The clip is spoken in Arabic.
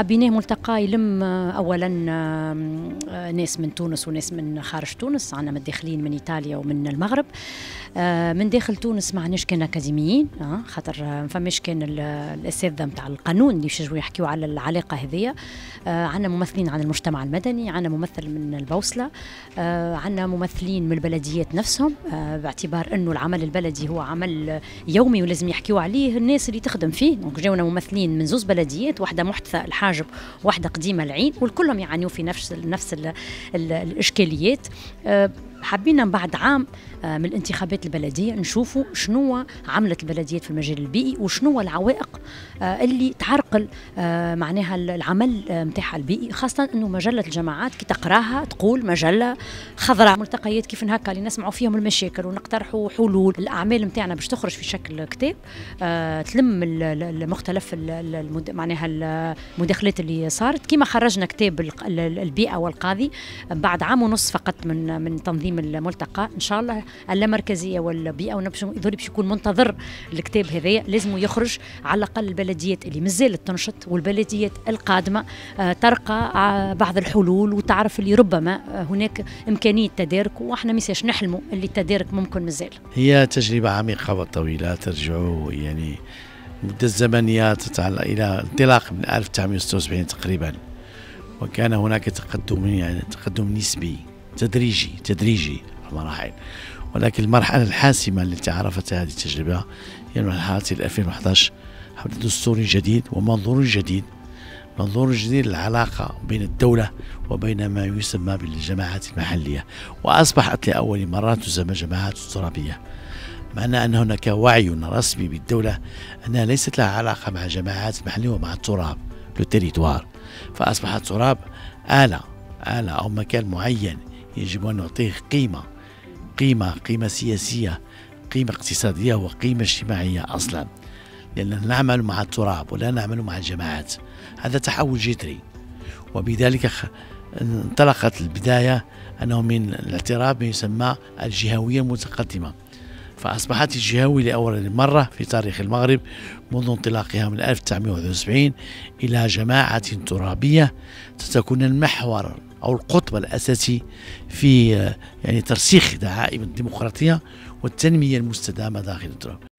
حبيناه ملتقى يلم أولا ناس من تونس وناس من خارج تونس، عنا متداخلين من إيطاليا ومن المغرب. من داخل تونس ما عناش كان أكاديميين، خاطر ما فماش كان الأساتذة نتاع القانون اللي يشجعوا يحكيوا على العلاقة هذيا. عنا ممثلين عن المجتمع المدني، عنا ممثل من البوصلة، عنا ممثلين من البلديات نفسهم، باعتبار أنه العمل البلدي هو عمل يومي ولازم يحكيوا عليه الناس اللي تخدم فيه. دونك جاونا ممثلين من زوز بلديات، واحدة محدثة الحاجب واحدة قديمة العين، والكلهم يعانيوا في نفس الإشكاليات. حبينا بعد عام من الانتخابات البلديه نشوفوا شنو عملت البلديات في المجال البيئي وشنو العوائق اللي تعرقل معناها العمل نتاعها البيئي، خاصه انه مجله الجماعات كي تقراها تقول مجله خضراء. ملتقيات كيف هكا اللي نسمعوا فيهم المشاكل ونقترحوا حلول. الاعمال نتاعنا باش تخرج في شكل كتاب تلم المختلف معناها المداخلات اللي صارت. كيما خرجنا كتاب البيئه والقاضي بعد عام ونص فقط من تنظيم الملتقى. ان شاء الله اللامركزيه والبيئه ونبشو باش يكون منتظر الكتاب هذايا، لازم يخرج على الاقل البلديات اللي مازالت تنشط والبلديات القادمه ترقى بعض الحلول وتعرف اللي ربما هناك امكانيه تدارك، واحنا ميساش نحلموا اللي التدارك ممكن مازال. هي تجربه عميقه وطويله ترجع يعني مده الزمنيات تتعلق الى انطلاق من 1976 تقريبا، وكان هناك تقدم يعني تقدم نسبي تدريجي المراحل، ولكن المرحله الحاسمه التي عرفتها هذه التجربه هي مرحله 2011 حول دستور جديد ومنظور جديد، منظور جديد للعلاقه بين الدوله وبين ما يسمى بالجماعات المحليه، واصبحت لاول مره تسمى جماعات ترابيه، معنى ان هناك وعي رسمي بالدوله انها ليست لها علاقه مع الجماعات المحليه ومع التراب لو تيريتوار، فاصبح التراب آلة او مكان معين يجب أن نعطيه قيمة سياسية، قيمة اقتصادية وقيمة اجتماعية أصلا، لأننا نعمل مع التراب ولا نعمل مع الجماعات. هذا تحول جذري، وبذلك انطلقت البداية أنه من الاعتراف بما يسمى الجهوية المتقدمة، فأصبحت الجهوية لأول مرة في تاريخ المغرب منذ انطلاقها من 1971 إلى جماعة ترابية ستكون المحور أو القطب الأساسي في يعني ترسيخ دعائم الديمقراطية والتنمية المستدامة داخل التراب.